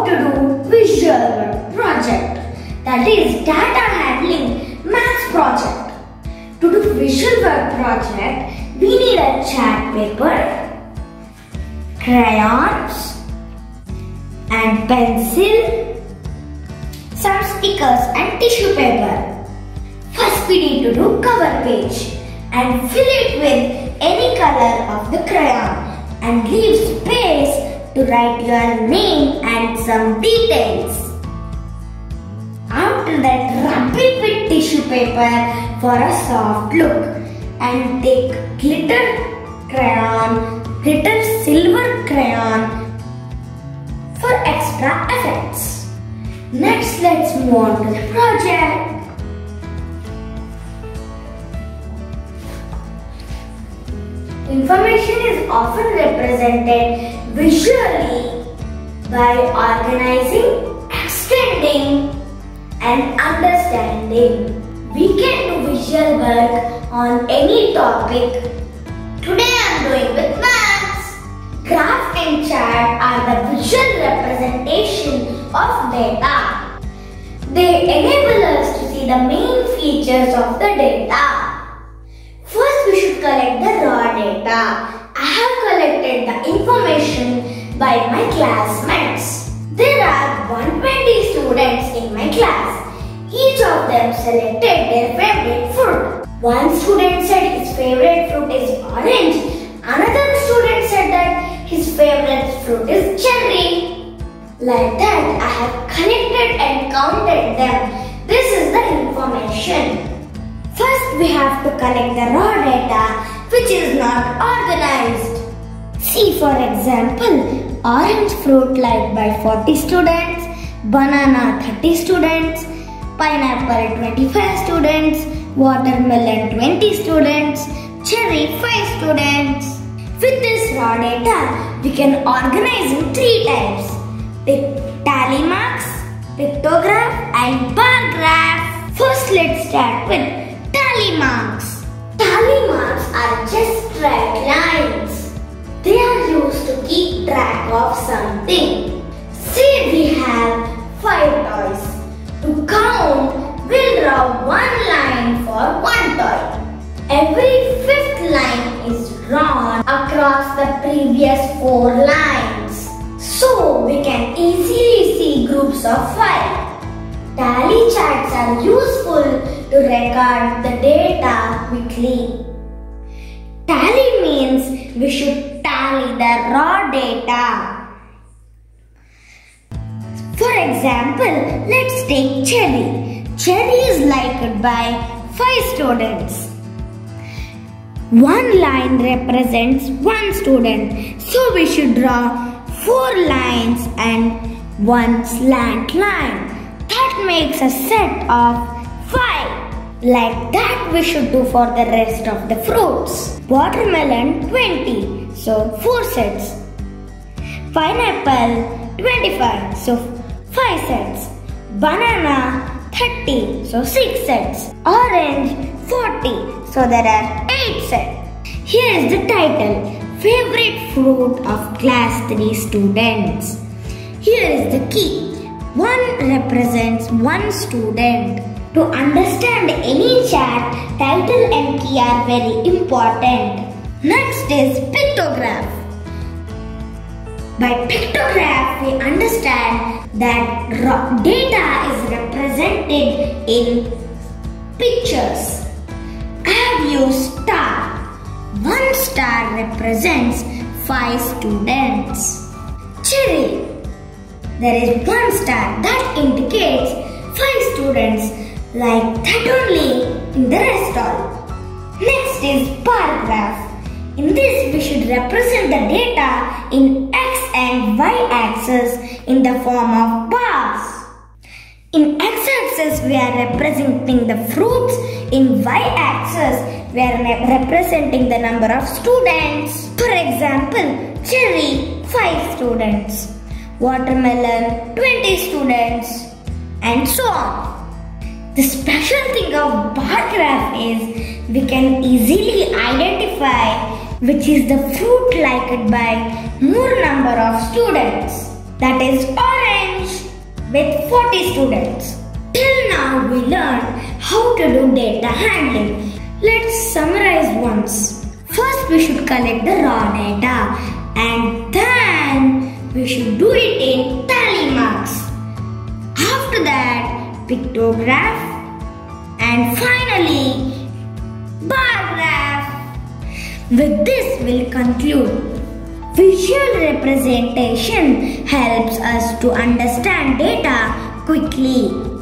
how to do visual project, that is data handling maths project. To do visual work project, we need a chart paper, crayons and pencil, some stickers and tissue paper. First we need to do cover page and fill it with any color of the crayon and leave space to write your name and some details. After that, wrap it with tissue paper for a soft look and take glitter silver crayon for extra effects. Next, let's move on to the project. Information is often represented visually by organizing, extending and understanding. We can do visual work on any topic. Today I am doing with maths. Graph and chart are the visual representation of data. They enable us to see the main features of the data. First we should collect the raw data. I have collected the information by my classmates. There are 120 students in my class. Each of them selected their favorite fruit. One student said his favorite fruit is orange. Another student said that his favorite fruit is cherry. Like that, I have collected and counted them. This is the information. First, we have to collect the raw data which is not organized. See, for example, orange fruit liked by 40 students, banana 30 students, pineapple 25 students, watermelon 20 students, cherry 5 students. With this raw data, we can organize in three types: tally marks, pictograph and bar graph. First, let's start with tally marks. Tally marks are just straight lines. They are used to keep track of something. Say we have 5 toys. To count, we'll draw one line for one toy. Every 5th line is drawn across the previous 4 lines. So we can easily see groups of 5. Tally charts are useful to record the data quickly. Tally means we should tally the raw data. For example, let's take cherry. Cherry is liked by 5 students. One line represents 1 student. So we should draw 4 lines and 1 slant line. That makes a set of 5. Like that we should do for the rest of the fruits. Watermelon 20. So 4 sets. Pineapple 25. So 5 sets. Banana 30, so 6 sets. Orange 40, so there are 8 sets. Here is the title: favorite fruit of class 3 students. Here is the key: 1 represents 1 student. To understand any chart, title and key are very important. Next is pictograph. By pictograph, we understand that raw data is represented in pictures. I have used star. One star represents 5 students. Cherry. There is one star that indicates 5 students. Like that only in the rest all. Next is bar graph. In this, we should represent the data in X and Y axis in the form of bars. In X axis, we are representing the fruits. In Y axis, we are representing the number of students. For example, cherry 5 students, watermelon 20 students, and so on. The special thing of bar graph is we can easily identify which is the fruit liked by more number of students. that is orange, with 40 students. Till now we learned how to do data handling. Let's summarize once. First we should collect the raw data and then we should do it in tally marks. After that, pictograph and finally bar graph. With this we'll conclude. Visual representation helps us to understand data quickly.